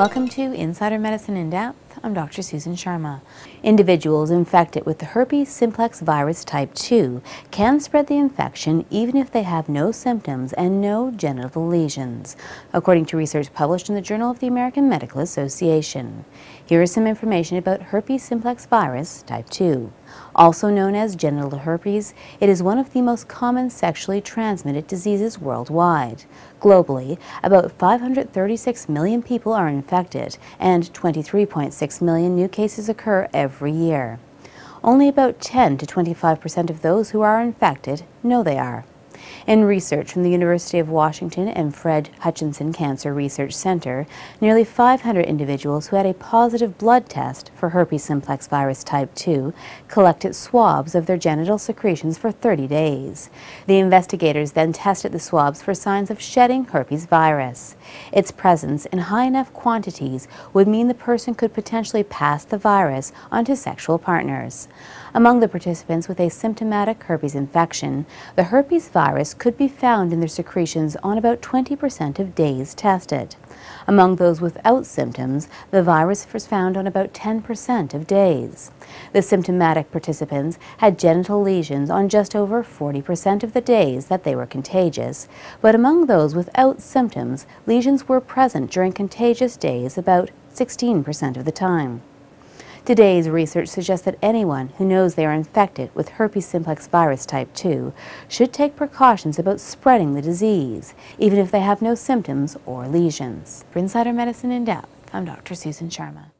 Welcome to Insider Medicine in Depth. I'm Dr. Susan Sharma. Individuals infected with the herpes simplex virus type 2 can spread the infection even if they have no symptoms and no genital lesions, according to research published in the Journal of the American Medical Association. Here is some information about herpes simplex virus type 2. Also known as genital herpes, it is one of the most common sexually transmitted diseases worldwide. Globally, about 536 million people are infected, and 23.6 million new cases occur every year. Only about 10% to 25% of those who are infected know they are. In research from the University of Washington and Fred Hutchinson Cancer Research Center, nearly 500 individuals who had a positive blood test for herpes simplex virus type 2 collected swabs of their genital secretions for 30 days. The investigators then tested the swabs for signs of shedding herpes virus. Its presence in high enough quantities would mean the person could potentially pass the virus onto sexual partners. Among the participants with a symptomatic herpes infection, the herpes virus could be found in their secretions on about 20% of days tested. Among those without symptoms, the virus was found on about 10% of days. The symptomatic participants had genital lesions on just over 40% of the days that they were contagious, but among those without symptoms, lesions were present during contagious days about 16% of the time. Today's research suggests that anyone who knows they are infected with herpes simplex virus type 2 should take precautions about spreading the disease, even if they have no symptoms or lesions. For Insider Medicine in Depth, I'm Dr. Susan Sharma.